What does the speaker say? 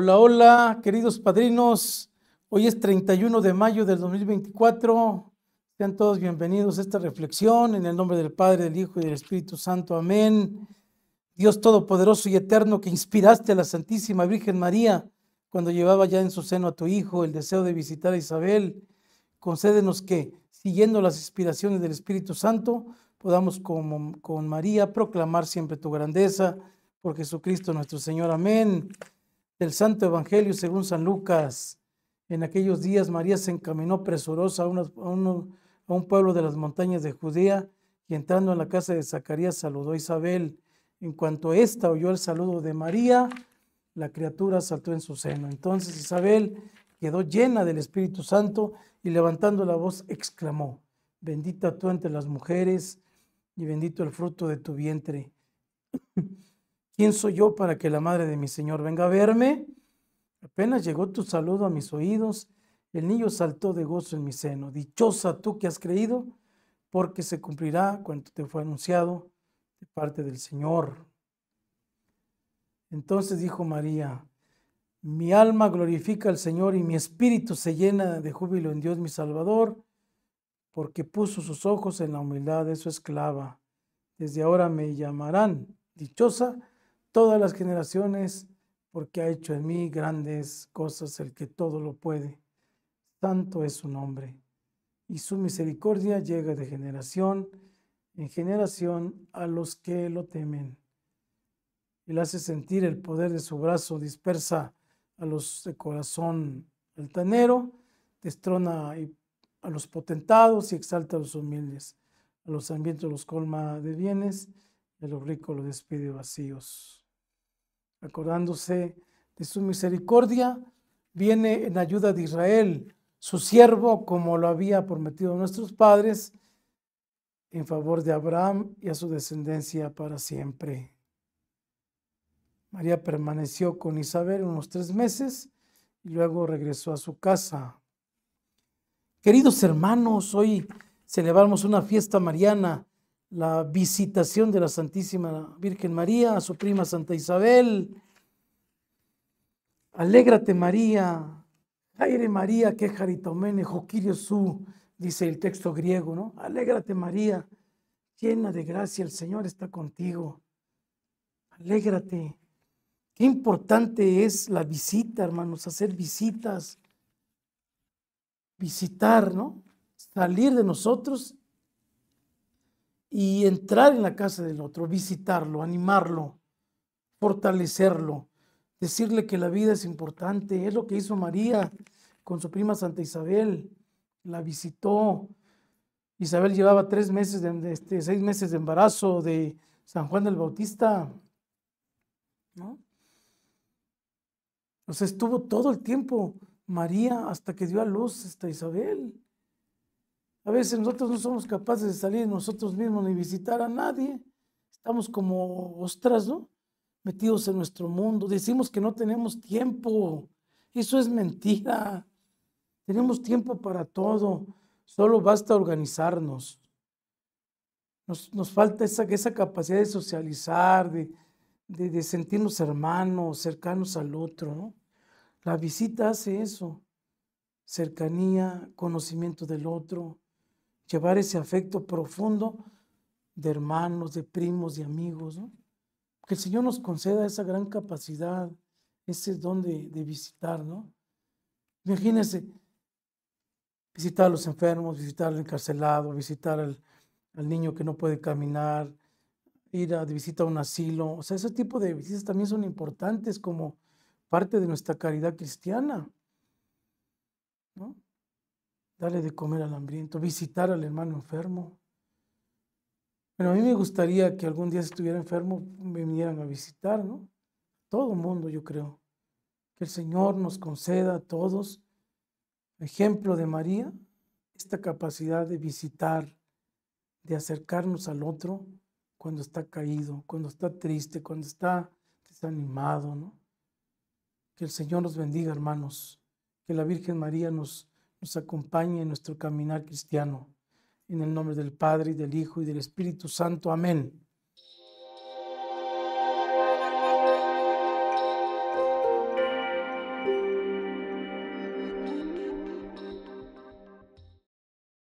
Hola, hola, queridos padrinos. Hoy es 31 de mayo del 2024. Sean todos bienvenidos a esta reflexión. En el nombre del Padre, del Hijo y del Espíritu Santo. Amén. Dios Todopoderoso y Eterno, que inspiraste a la Santísima Virgen María cuando llevaba ya en su seno a tu Hijo el deseo de visitar a Isabel, concédenos que, siguiendo las inspiraciones del Espíritu Santo, podamos con María proclamar siempre tu grandeza. Por Jesucristo nuestro Señor. Amén. Del Santo Evangelio según San Lucas. En aquellos días María se encaminó presurosa a un pueblo de las montañas de Judea y entrando en la casa de Zacarías saludó a Isabel. En cuanto ésta oyó el saludo de María, la criatura saltó en su seno. Entonces Isabel quedó llena del Espíritu Santo y levantando la voz exclamó: Bendita tú entre las mujeres y bendito el fruto de tu vientre. ¿Quién soy yo para que la madre de mi Señor venga a verme? Apenas llegó tu saludo a mis oídos, el niño saltó de gozo en mi seno. Dichosa tú que has creído, porque se cumplirá cuanto te fue anunciado de parte del Señor. Entonces dijo María: Mi alma glorifica al Señor y mi espíritu se llena de júbilo en Dios mi Salvador, porque puso sus ojos en la humildad de su esclava. Desde ahora me llamarán dichosa todas las generaciones, porque ha hecho en mí grandes cosas el que todo lo puede. Santo es su nombre, y su misericordia llega de generación en generación a los que lo temen. Él hace sentir el poder de su brazo, dispersa a los de corazón altanero, destrona a los potentados y exalta a los humildes. A los hambrientos los colma de bienes, y a los ricos los despide vacíos. Acordándose de su misericordia, viene en ayuda de Israel, su siervo, como lo había prometido a nuestros padres, en favor de Abraham y a su descendencia para siempre. María permaneció con Isabel unos 3 meses y luego regresó a su casa. Queridos hermanos, hoy celebramos una fiesta mariana, la visitación de la Santísima Virgen María a su prima Santa Isabel. Alégrate María, aire María, que jaritomene, joquiriosú, dice el texto griego, ¿no? Alégrate María, llena de gracia, el Señor está contigo. Alégrate. Qué importante es la visita, hermanos, hacer visitas, visitar, ¿no? Salir de nosotros y entrar en la casa del otro, visitarlo, animarlo, fortalecerlo, decirle que la vida es importante. Es lo que hizo María con su prima Santa Isabel, la visitó. Isabel llevaba 3 meses, 6 meses de embarazo de San Juan del Bautista, ¿no? O sea, estuvo todo el tiempo María hasta que dio a luz esta Isabel. A veces nosotros no somos capaces de salir nosotros mismos ni visitar a nadie. Estamos como ostras, ¿no? Metidos en nuestro mundo. Decimos que no tenemos tiempo. Eso es mentira. Tenemos tiempo para todo. Solo basta organizarnos. Nos falta esa capacidad de socializar, de sentirnos hermanos, cercanos al otro, ¿no? La visita hace eso. Cercanía, conocimiento del otro. Llevar ese afecto profundo de hermanos, de primos, de amigos, ¿no? Que el Señor nos conceda esa gran capacidad, ese don de visitar, ¿no? Imagínense, visitar a los enfermos, visitar al encarcelado, visitar al niño que no puede caminar, ir a visitar un asilo. O sea, ese tipo de visitas también son importantes como parte de nuestra caridad cristiana, ¿no? Darle de comer al hambriento, visitar al hermano enfermo. Bueno, a mí me gustaría que algún día si estuviera enfermo me vinieran a visitar, ¿no? Todo el mundo, yo creo. Que el Señor nos conceda a todos, ejemplo de María, esta capacidad de visitar, de acercarnos al otro cuando está caído, cuando está triste, cuando está desanimado, ¿no? Que el Señor nos bendiga, hermanos. Que la Virgen María nos acompañe en nuestro caminar cristiano. En el nombre del Padre, y del Hijo, y del Espíritu Santo. Amén.